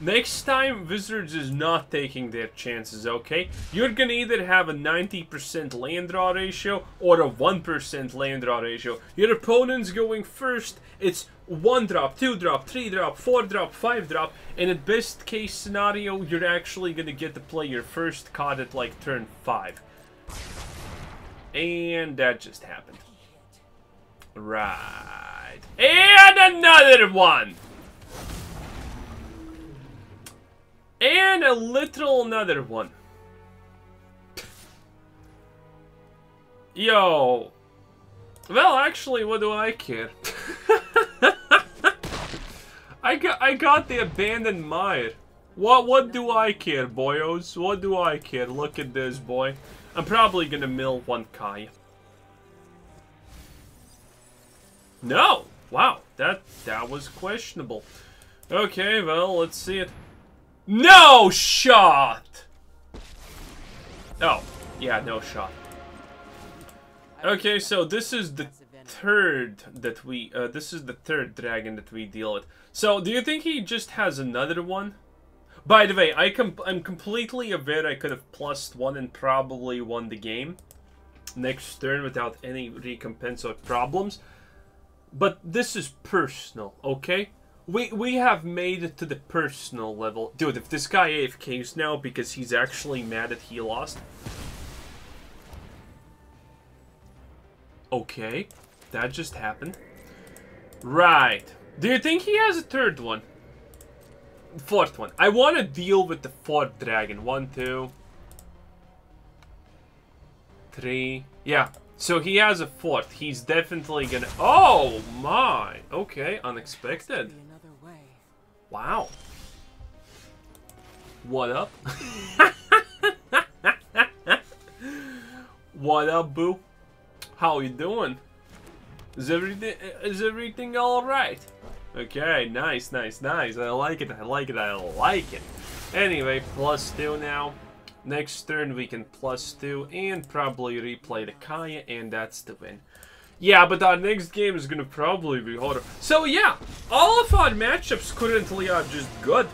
next time Wizards is not taking their chances, okay? You're gonna either have a 90% land draw ratio or a 1% land draw ratio. Your opponent's going first, it's 1-drop, 2-drop, 3-drop, 4-drop, 5-drop, and at best case scenario, you're actually gonna get to play your first card at like turn 5. And that just happened. Right. And another one! And a literal another one. Yo. Well, actually, what do I care? I got the Abandoned Mire. What do I care, boyos? What do I care? Look at this, boy. I'm probably gonna mill one Kaya. No! Wow, that was questionable. Okay, well, let's see it. No shot! Oh, yeah, no shot. Okay, so this is the third that we, this is the third dragon that we deal with. So, do you think he just has another one? By the way, I'm completely aware I could have plus one and probably won the game next turn without any recompense or problems. But this is personal, okay? We have made it to the personal level. Dude, if this guy AFKs now because he's actually mad that he lost. Okay, that just happened. Right. Do you think he has a third one? Fourth one. I want to deal with the fourth dragon. 1, 2, 3. Yeah. So he has a fourth. He's definitely gonna... Oh my! Okay, unexpected. Wow. What up? What up, boo? How you doing? Is everything all right? Okay, nice, nice, nice. I like it, I like it, I like it. Anyway, +2 now. Next turn we can +2 and probably replay the Kaya, and that's the win. Yeah, but our next game is gonna probably be harder. So yeah, all of our matchups currently are just good.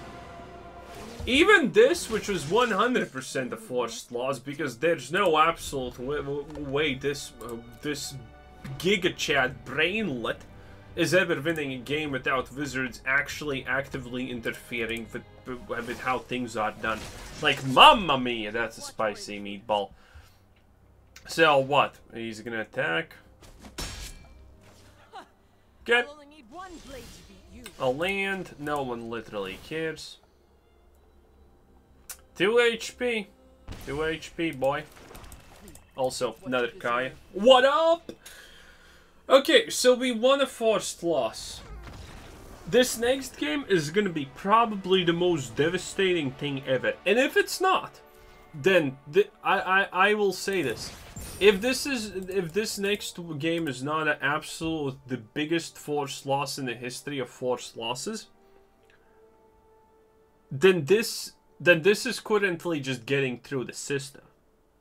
Even this, which was 100% a forced loss, because there's no absolute way this Giga Chat brainlet is ever winning a game without Wizards actually actively interfering with how things are done. Like, mamma mia, that's a spicy meatball. So what? He's gonna attack. Get a land. No one literally cares. 2 HP. 2 HP, boy. Also, another Kaya. What up? Okay, so we won a forced loss. This next game is gonna be probably the most devastating thing ever. And if it's not, then I will say this. If this next game is not an absolute the biggest forced loss in the history of forced losses, then this is currently just getting through the system,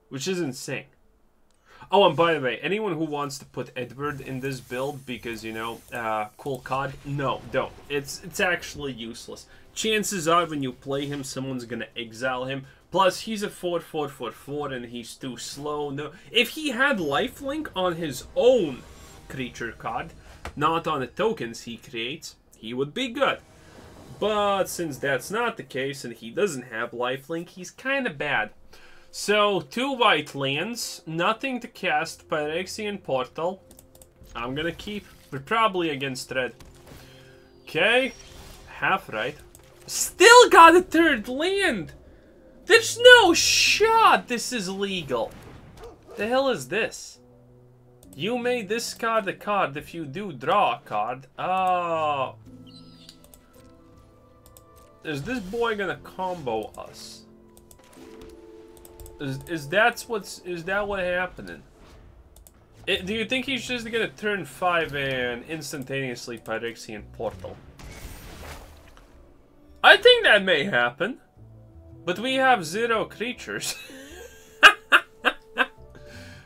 which is insane. Oh, and by the way, anyone who wants to put Edward in this build because, you know, cool card, no, don't. It's actually useless. chances are when you play him, someone's gonna exile him. Plus, he's a 4/4/4/4, and he's too slow. No, if he had lifelink on his own creature card, not on the tokens he creates, he would be good. But since that's not the case, and he doesn't have lifelink, he's kind of bad. So, 2 white lands, nothing to cast, Phyrexian Portal. I'm gonna keep, but probably against red. Okay, half right. Still got a 3rd land! There's no shot this is legal. The hell is this? You may discard a card if you do draw a card. Oh. Is this boy gonna combo us? Is that what's happening? Do you think he's just gonna turn 5 and instantaneously Phyrexian Portal? I think that may happen. But we have 0 creatures.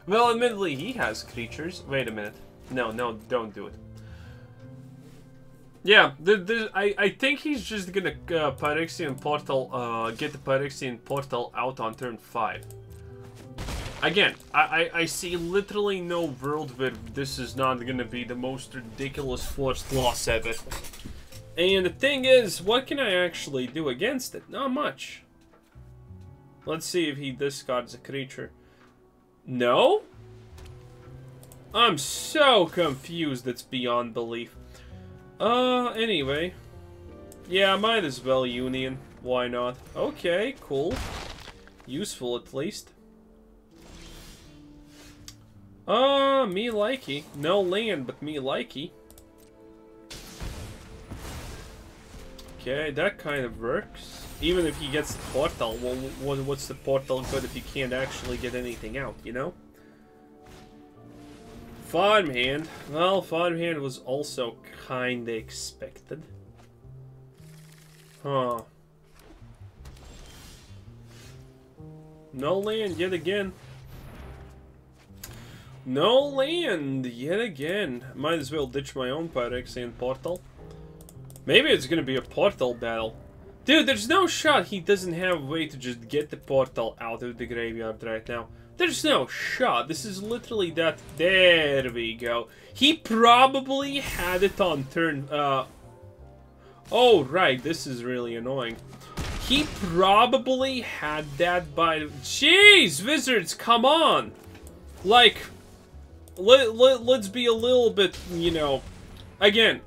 Well, admittedly, he has creatures. Wait a minute. No, no, don't do it. Yeah, I think he's just gonna Phyrexian Portal, get the Phyrexian Portal out on turn 5. Again, I see literally no world where this is not gonna be the most ridiculous forced loss ever. And the thing is, what can I actually do against it? Not much. Let's see if he discards a creature. No? I'm so confused, it's beyond belief. Anyway. Yeah, might as well Union. Why not? Okay, cool. Useful, at least. Me likey. No land, but me likey. Okay, that kind of works. Even if he gets the portal, well, what's the portal good if he can't actually get anything out, you know? Farmhand. Well, Farmhand was also kinda expected. Huh. No land yet again. No land yet again. Might as well ditch my own Phyrexian Portal. Maybe it's gonna be a portal battle. Dude, there's no shot he doesn't have a way to just get the portal out of the graveyard right now. There's no shot. This is literally that. There we go. He probably had it on turn... Oh, right. This is really annoying. He probably had that by... Jeez, Wizards, come on! Like, let's be a little bit, you know... Again.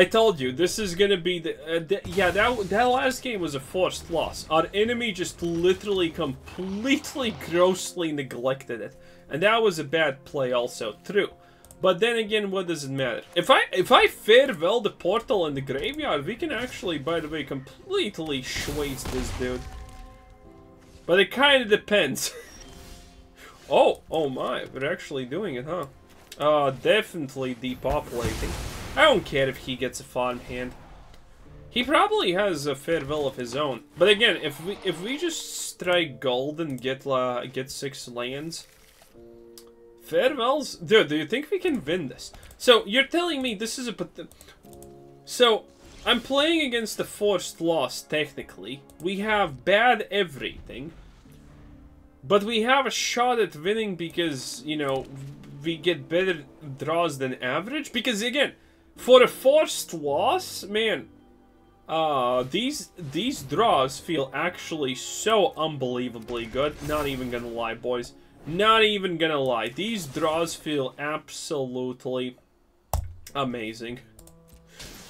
I told you, this is gonna be the... yeah, that last game was a forced loss. Our enemy just literally completely grossly neglected it. And that was a bad play also, true. But then again, what does it matter? If I farewell the portal in the graveyard, we can actually, by the way, completely schwaze this dude. But it kinda depends. oh my, we're actually doing it, huh? Definitely depopulating. I don't care if he gets a farmhand. He probably has a farewell of his own. But again, if we just strike gold and get 6 lands, farewells. Dude, do you think we can win this? So you're telling me this is a... So I'm playing against the forced loss technically. We have bad everything, but we have a shot at winning because, you know, we get better draws than average. Because again, for a forced loss, man, these draws feel actually so unbelievably good. Not even gonna lie, boys. Not even gonna lie. These draws feel absolutely amazing.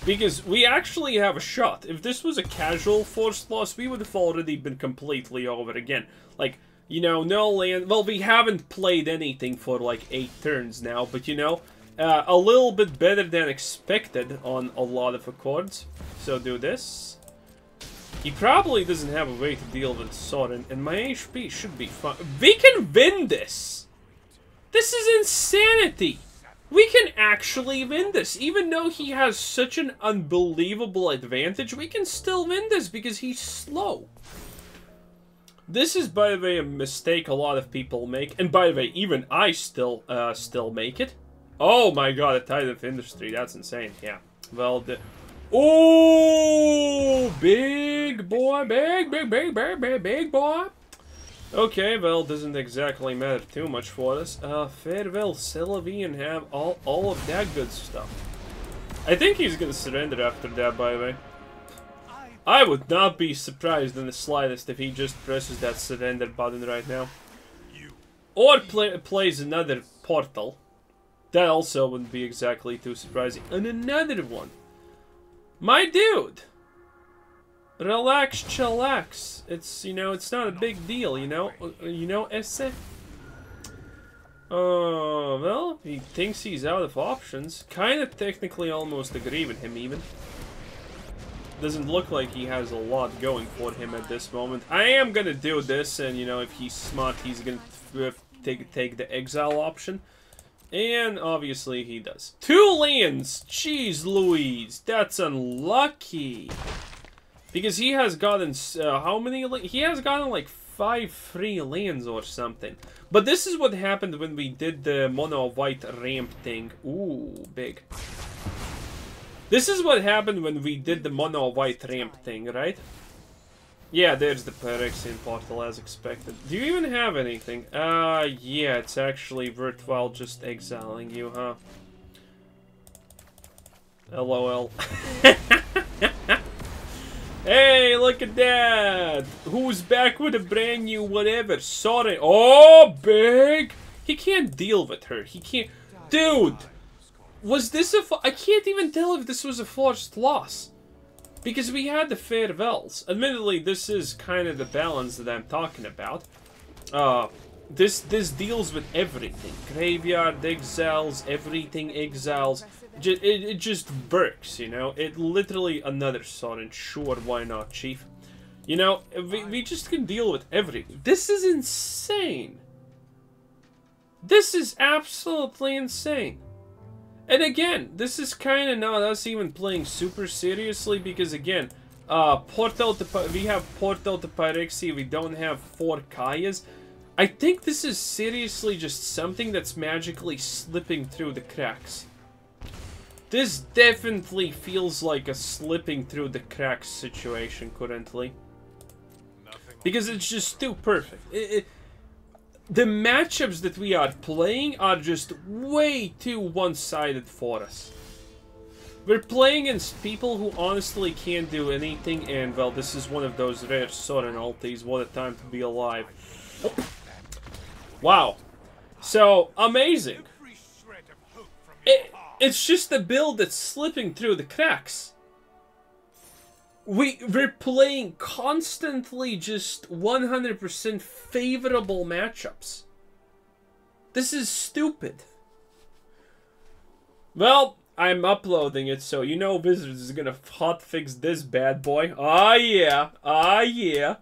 Because we actually have a shot. If this was a casual forced loss, we would have already been completely over again. Like, you know, no land... Well, we haven't played anything for like 8 turns now, but you know... a little bit better than expected on a lot of accords. So do this. He probably doesn't have a way to deal with Sorin, and my HP should be fine. We can win this! This is insanity! We can actually win this. Even though he has such an unbelievable advantage, we can still win this because he's slow. This is, by the way, a mistake a lot of people make. And by the way, even I still make it. Oh my god, a Tide of Industry, that's insane, yeah. Well, the... Oh, big boy, big boy. Okay, well, doesn't exactly matter too much for us. Farewell, Selavi, and have all of that good stuff. I think he's gonna surrender after that, by the way. I would not be surprised in the slightest if he just presses that surrender button right now. Or plays another portal. That also wouldn't be exactly too surprising. And another one. My dude! Relax, chillax. It's, you know, it's not a big deal, you know? Esse? Oh, well, he thinks he's out of options. Kinda technically almost agree with him, even. Doesn't look like he has a lot going for him at this moment. I am gonna do this, and, you know, if he's smart, he's gonna take the exile option. And, obviously, he does. 2 lands! Jeez Louise, that's unlucky! Because he has gotten, how many? He has gotten like 5 free lands or something. But this is what happened when we did the mono white ramp thing. Ooh, big. This is what happened when we did the mono white ramp thing, right? Yeah, there's the Phyrexian portal as expected. Do you even have anything? Yeah, it's actually worthwhile just exiling you, huh? LOL. Hey, look at that! Who's back with a brand new whatever? Sorry. Oh, big! He can't deal with her. He can't... Dude! Was this a... I can't even tell if this was a forced loss. Because we had the farewells. Admittedly, this is kind of the balance that I'm talking about. This deals with everything. Graveyard exiles, everything exiles. It just works, you know? It literally another Sorin. Sure, why not, Chief? You know, we just can deal with everything. This is insane. This is absolutely insane. And again, this is kind of not us even playing super seriously because, again, we have Portal to Pyrexia, we don't have 4 Kayas. I think this is seriously just something that's magically slipping through the cracks. This definitely feels like a slipping through the cracks situation currently. Because it's just too perfect. The matchups that we are playing are just way too one-sided for us. We're playing against people who honestly can't do anything, and, well, this is one of those rare Sorin ultis. What a time to be alive. Wow. So, amazing. It's just a build that's slipping through the cracks. We're playing constantly just 100% favorable matchups. This is stupid. Well, I'm uploading it, so you know Wizards is gonna hotfix this bad boy. Ah, yeah, ah, yeah.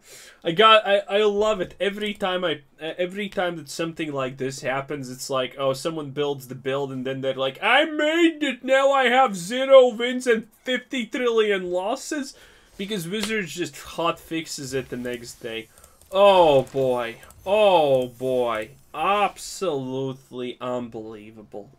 I love it every time. Every time that something like this happens, it's like, oh, someone builds the build and then they're like, I made it. Now I have 0 wins and 50 trillion losses, because Wizards just hotfixes it the next day. Oh boy, oh boy, absolutely unbelievable.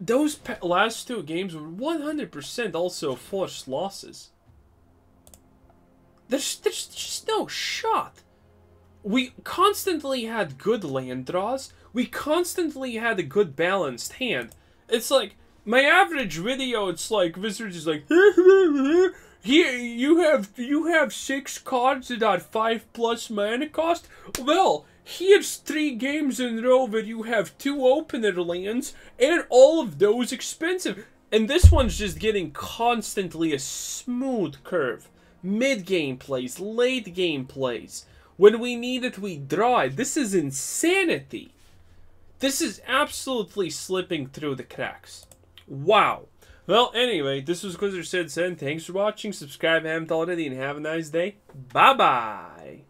Those last 2 games were 100% also forced losses. There's just no shot. We constantly had good land draws. We constantly had a good balanced hand. It's like, my average video, it's like, Wizards is like, here, you have 6 cards that are 5+ mana cost? Well... Here's 3 games in a row where you have 2 opener lands, and all of those expensive. And this one's just getting constantly a smooth curve. Mid-game plays, late-game plays. When we need it, we draw it. This is insanity. This is absolutely slipping through the cracks. Wow. Well, anyway, this was Quizzer Said Sen. Thanks for watching. Subscribe if you haven't already, and have a nice day. Bye-bye.